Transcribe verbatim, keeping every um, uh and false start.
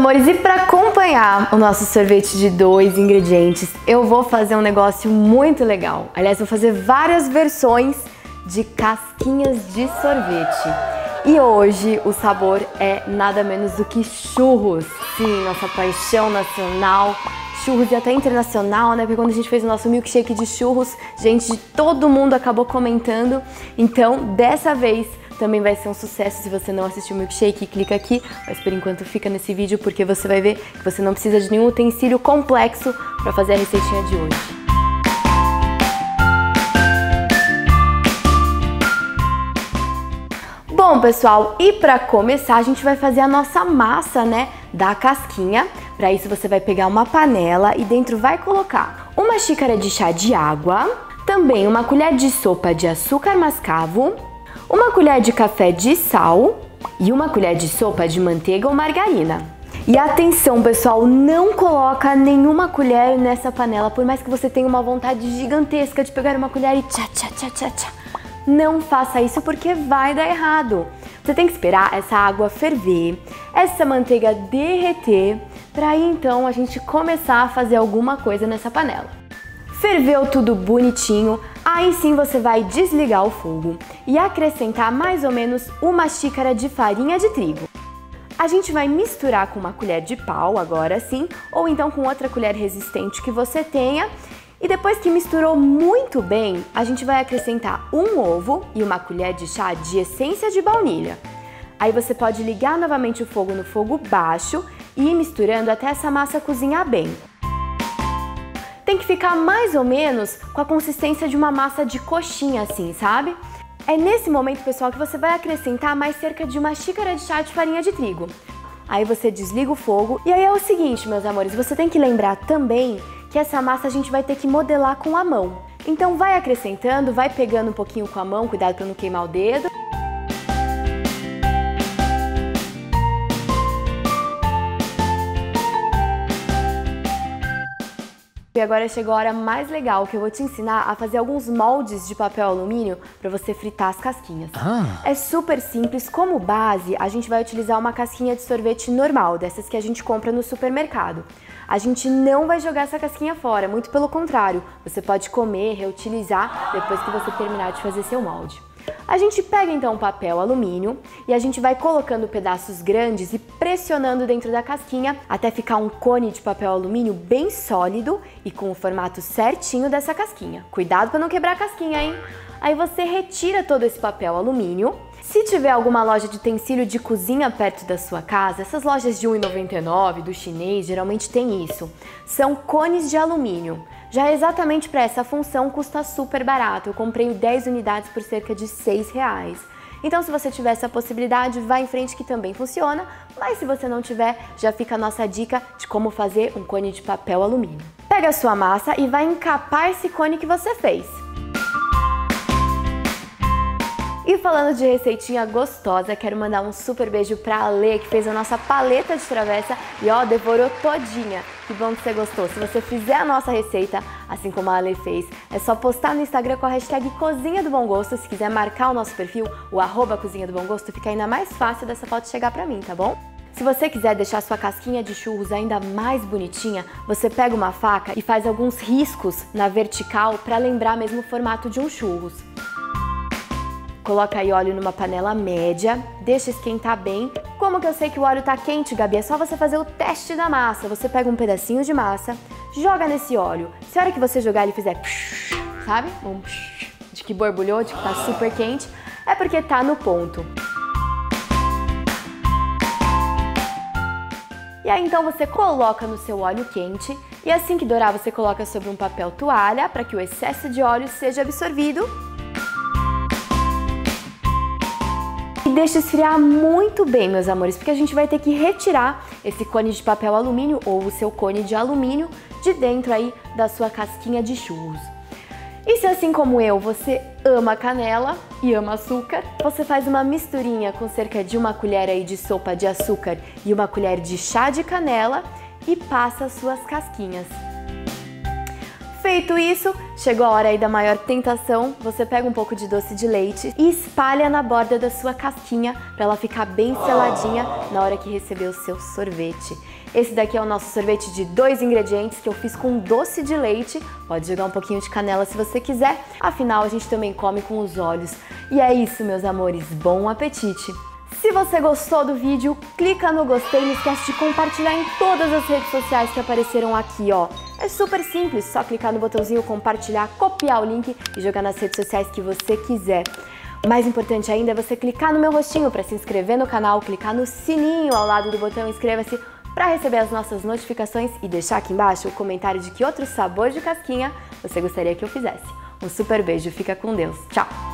amores, e para acompanhar o nosso sorvete de dois ingredientes, eu vou fazer um negócio muito legal. Aliás, vou fazer várias versões de casquinhas de sorvete. E hoje o sabor é nada menos do que churros. Sim, nossa paixão nacional, churros e até internacional, né? Porque quando a gente fez o nosso milkshake de churros, gente de todo mundo acabou comentando. Então, dessa vez também vai ser um sucesso. Se você não assistiu o milkshake, clica aqui. Mas por enquanto fica nesse vídeo, porque você vai ver que você não precisa de nenhum utensílio complexo para fazer a receitinha de hoje. Bom, pessoal, e para começar a gente vai fazer a nossa massa, né, da casquinha. Para isso você vai pegar uma panela e dentro vai colocar uma xícara de chá de água, também uma colher de sopa de açúcar mascavo, uma colher de café de sal e uma colher de sopa de manteiga ou margarina. E atenção, pessoal, não coloca nenhuma colher nessa panela, por mais que você tenha uma vontade gigantesca de pegar uma colher e tchá, tchá, tchá, tchá, tchá. Não faça isso porque vai dar errado. Você tem que esperar essa água ferver, essa manteiga derreter, para aí então a gente começar a fazer alguma coisa nessa panela. Ferveu tudo bonitinho, aí sim você vai desligar o fogo e acrescentar mais ou menos uma xícara de farinha de trigo. A gente vai misturar com uma colher de pau agora sim, ou então com outra colher resistente que você tenha. E depois que misturou muito bem, a gente vai acrescentar um ovo e uma colher de chá de essência de baunilha. Aí você pode ligar novamente o fogo no fogo baixo e ir misturando até essa massa cozinhar bem. Tem que ficar mais ou menos com a consistência de uma massa de coxinha assim, sabe? É nesse momento, pessoal, que você vai acrescentar mais cerca de uma xícara de chá de farinha de trigo. Aí você desliga o fogo e aí é o seguinte, meus amores, você tem que lembrar também que essa massa a gente vai ter que modelar com a mão. Então vai acrescentando, vai pegando um pouquinho com a mão, cuidado para não queimar o dedo. E agora chegou a hora mais legal, que eu vou te ensinar a fazer alguns moldes de papel alumínio para você fritar as casquinhas. Ah. É super simples. Como base, a gente vai utilizar uma casquinha de sorvete normal, dessas que a gente compra no supermercado. A gente não vai jogar essa casquinha fora, muito pelo contrário. Você pode comer, reutilizar, depois que você terminar de fazer seu molde. A gente pega então um papel alumínio e a gente vai colocando pedaços grandes e pressionando dentro da casquinha até ficar um cone de papel alumínio bem sólido e com o formato certinho dessa casquinha. Cuidado para não quebrar a casquinha, hein? Aí você retira todo esse papel alumínio. Se tiver alguma loja de utensílio de cozinha perto da sua casa, essas lojas de um real e noventa e nove centavos do chinês geralmente tem isso. São cones de alumínio. Já exatamente para essa função custa super barato. Eu comprei dez unidades por cerca de seis reais. Então se você tiver essa possibilidade, vá em frente que também funciona. Mas se você não tiver, já fica a nossa dica de como fazer um cone de papel alumínio. Pega a sua massa e vai encapar esse cone que você fez. E falando de receitinha gostosa, quero mandar um super beijo pra Alê, que fez a nossa paleta de travessa e ó, devorou todinha. Que bom que você gostou. Se você fizer a nossa receita, assim como a Alê fez, é só postar no Instagram com a hashtag Cozinha do Bom Gosto. Se quiser marcar o nosso perfil, o arroba Cozinha do Bom Gosto, fica ainda mais fácil dessa foto chegar pra mim, tá bom? Se você quiser deixar sua casquinha de churros ainda mais bonitinha, você pega uma faca e faz alguns riscos na vertical pra lembrar mesmo o formato de um churros. Coloca aí óleo numa panela média, deixa esquentar bem. Como que eu sei que o óleo tá quente, Gabi? É só você fazer o teste da massa. Você pega um pedacinho de massa, joga nesse óleo. Se a hora que você jogar ele fizer, sabe? Um de que borbulhou, de que tá super quente, é porque tá no ponto. E aí então você coloca no seu óleo quente e assim que dourar você coloca sobre um papel toalha para que o excesso de óleo seja absorvido. E deixa esfriar muito bem, meus amores, porque a gente vai ter que retirar esse cone de papel alumínio ou o seu cone de alumínio de dentro aí da sua casquinha de churros. E se assim como eu, você ama canela e ama açúcar, você faz uma misturinha com cerca de uma colher aí de sopa de açúcar e uma colher de chá de canela e passa as suas casquinhas. Feito isso, chegou a hora aí da maior tentação. Você pega um pouco de doce de leite e espalha na borda da sua casquinha para ela ficar bem seladinha na hora que receber o seu sorvete. Esse daqui é o nosso sorvete de dois ingredientes que eu fiz com doce de leite. Pode jogar um pouquinho de canela se você quiser, afinal a gente também come com os olhos. E é isso, meus amores, bom apetite! Se você gostou do vídeo, clica no gostei e não esquece de compartilhar em todas as redes sociais que apareceram aqui, ó. É super simples, só clicar no botãozinho compartilhar, copiar o link e jogar nas redes sociais que você quiser. O mais importante ainda é você clicar no meu rostinho para se inscrever no canal, clicar no sininho ao lado do botão inscreva-se para receber as nossas notificações e deixar aqui embaixo o comentário de que outro sabor de casquinha você gostaria que eu fizesse. Um super beijo, fica com Deus, tchau!